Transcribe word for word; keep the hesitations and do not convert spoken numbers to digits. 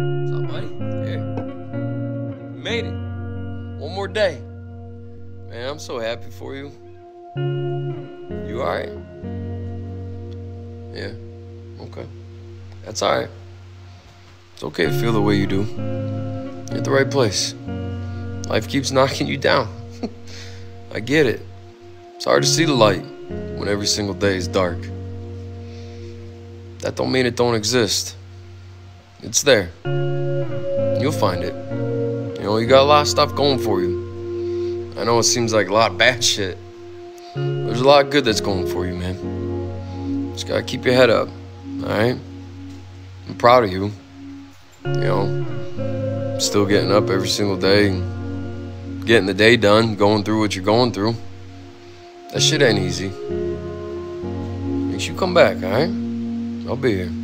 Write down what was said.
What's up, buddy? There. You made it. One more day. Man, I'm so happy for you. You alright? Yeah. Okay. That's alright. It's okay to feel the way you do. You're at the right place. Life keeps knocking you down. I get it. It's hard to see the light when every single day is dark. That don't mean it don't exist. It's there. You'll find it. You know, you got a lot of stuff going for you. I know it seems like a lot of bad shit. There's a lot of good that's going for you, man. Just gotta keep your head up, alright? I'm proud of you. You know, still getting up every single day, and getting the day done, going through what you're going through. That shit ain't easy. Makes you come back, alright? I'll be here.